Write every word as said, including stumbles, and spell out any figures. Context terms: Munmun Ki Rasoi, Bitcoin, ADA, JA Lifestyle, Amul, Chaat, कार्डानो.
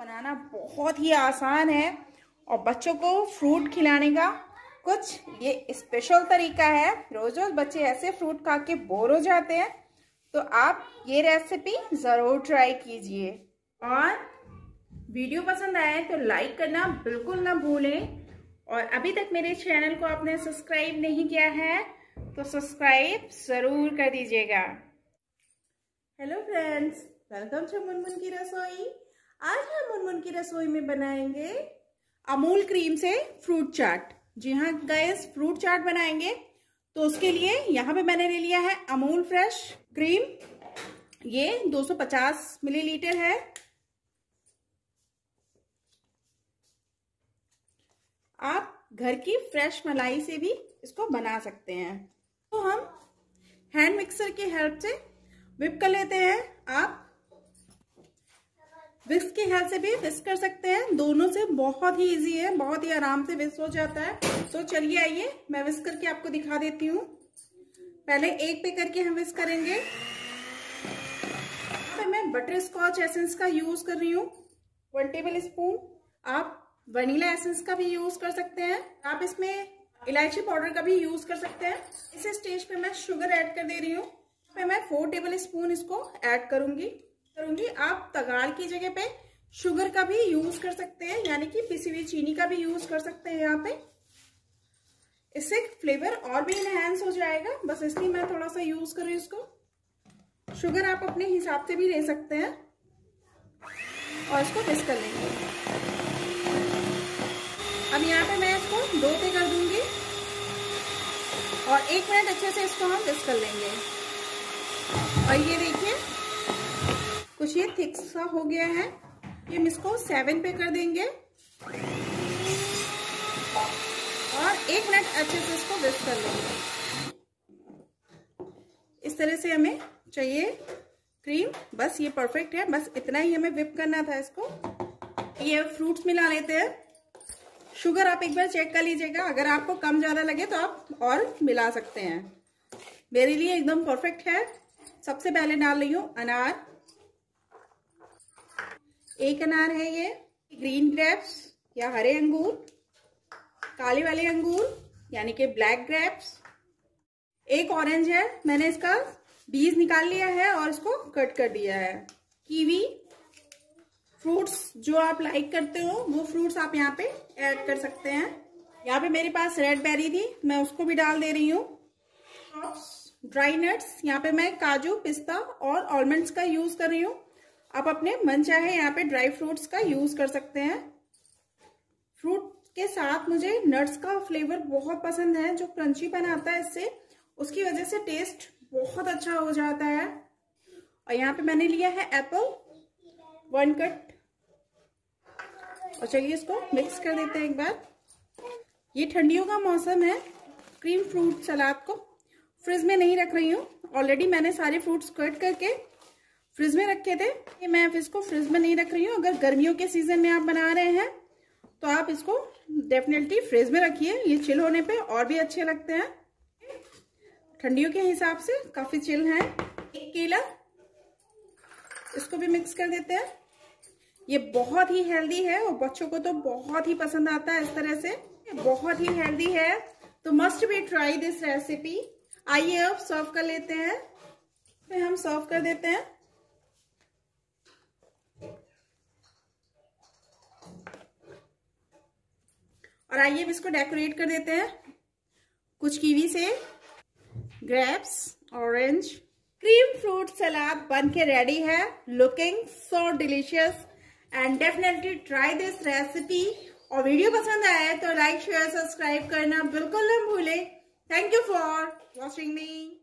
बनाना बहुत ही आसान है और बच्चों को फ्रूट खिलाने का कुछ ये स्पेशल तरीका है। रोज़ रोज़ बच्चे ऐसे फ्रूट खा के बोर हो जाते हैं, तो आप ये रेसिपी ज़रूर ट्राई कीजिए। और वीडियो पसंद आए तो लाइक करना बिल्कुल ना भूलें। और अभी तक मेरे चैनल को आपने सब्सक्राइब नहीं किया है तो सब्सक्राइब ज़रूर कर दीजिएगा। Hello friends, welcome to Munmun की रसोई। आज हम मुनमुन की रसोई में बनाएंगे अमूल क्रीम से फ्रूट चाट। जी हाँ गाइस, फ्रूट चाट बनाएंगे। तो उसके लिए यहाँ पे मैंने ले लिया है अमूल फ्रेश क्रीम, ये दो सौ पचास मिलीलीटर है। आप घर की फ्रेश मलाई से भी इसको बना सकते हैं। तो हम हैंड मिक्सर की हेल्प से व्हिप कर लेते हैं। आप विस्क की हेल्प से भी विस्क कर सकते हैं, दोनों से बहुत ही इजी है, बहुत ही आराम से विस्क हो जाता है। तो चलिए आइए मैं विस्क करके आपको दिखा देती हूँ। पहले एक पे करके हम विस्क करेंगे। तो मैं बटर स्कॉच एसेंस का यूज कर रही हूँ वन टेबल स्पून। आप वनीला एसेंस का भी यूज कर सकते हैं। आप इसमें इलायची पाउडर का भी यूज कर सकते हैं। इस स्टेज पे मैं शुगर ऐड कर दे रही हूँ। तो मैं फोर टेबल स्पून इसको ऐड करूंगी करूंगी आप तगाड़ की जगह पे शुगर का भी यूज कर सकते हैं, यानी कि पिसी हुई चीनी का भी यूज कर सकते हैं यहाँ पे। इससे फ्लेवर और भी इनहेंस हो जाएगा, बस इसलिए मैं थोड़ा सा यूज कर रही हूँ इसको। शुगर आप अपने हिसाब से भी ले सकते हैं। और इसको मिक्स कर लेंगे। अब यहाँ पे मैं इसको दो पे कर दूंगी और एक मिनट अच्छे से इसको हम मिक्स कर लेंगे। और ये देखिए कुछ ये थिक सा हो गया है, ये हम इसको सेवन पे कर देंगे और एक मिनट अच्छे से इसको मिक्स कर लेंगे। इस तरह से हमें चाहिए क्रीम, बस ये परफेक्ट है, बस इतना ही हमें व्हिप करना था इसको। ये फ्रूट्स मिला लेते हैं। शुगर आप एक बार चेक कर लीजिएगा, अगर आपको कम ज़्यादा लगे तो आप और मिला सकते हैं। मेरे लिए एकदम परफेक्ट है। सबसे पहले डाल रही हूँ अनार, एक अनार है ये, ग्रीन ग्रेप्स या हरे अंगूर, काले वाले अंगूर यानी कि ब्लैक ग्रेप्स, एक ऑरेंज है, मैंने इसका बीज निकाल लिया है और इसको कट कर दिया है, कीवी। फ्रूट्स जो आप लाइक करते हो वो फ्रूट्स आप यहाँ पे ऐड कर सकते हैं। यहाँ पे मेरे पास रेड बेरी थी, मैं उसको भी डाल दे रही हूँ। ड्राई नट्स, यहाँ पे मैं काजू, पिस्ता और आलमंड्स का यूज कर रही हूँ। आप अपने मन चाहे यहाँ पे ड्राई फ्रूट्स का यूज कर सकते हैं। फ्रूट के साथ मुझे नट्स का फ्लेवर बहुत पसंद है, जो क्रंची बनाता है इससे, उसकी वजह से टेस्ट बहुत अच्छा हो जाता है। और यहाँ पे मैंने लिया है एप्पल वन कट। और चलिए इसको मिक्स कर देते हैं एक बार। ये ठंडियों का मौसम है, क्रीम फ्रूट सलाद को फ्रिज में नहीं रख रही हूँ। ऑलरेडी मैंने सारे फ्रूट्स कट करके फ्रिज में रखे थे, ये मैं इसको फ्रिज में नहीं रख रही हूँ। अगर गर्मियों के सीजन में आप बना रहे हैं तो आप इसको डेफिनेटली फ्रिज में रखिए, ये चिल होने पे और भी अच्छे लगते हैं। ठंडियों के हिसाब से काफी चिल है। एक केला, इसको भी मिक्स कर देते हैं। ये बहुत ही हेल्दी है और बच्चों को तो बहुत ही पसंद आता है इस तरह से, बहुत ही हेल्दी है। तो must be try this recipe. आइए अब सर्व कर लेते हैं। फिर हम सर्व कर देते हैं। और आइए अब इसको डेकोरेट कर देते हैं कुछ कीवी से, grapes, orange. Cream fruit salad बन के रेडी है। Looking so delicious and definitely try this recipe. और वीडियो पसंद आए तो लाइक, शेयर, सब्सक्राइब करना बिल्कुल ना भूले। Thank you for watching me.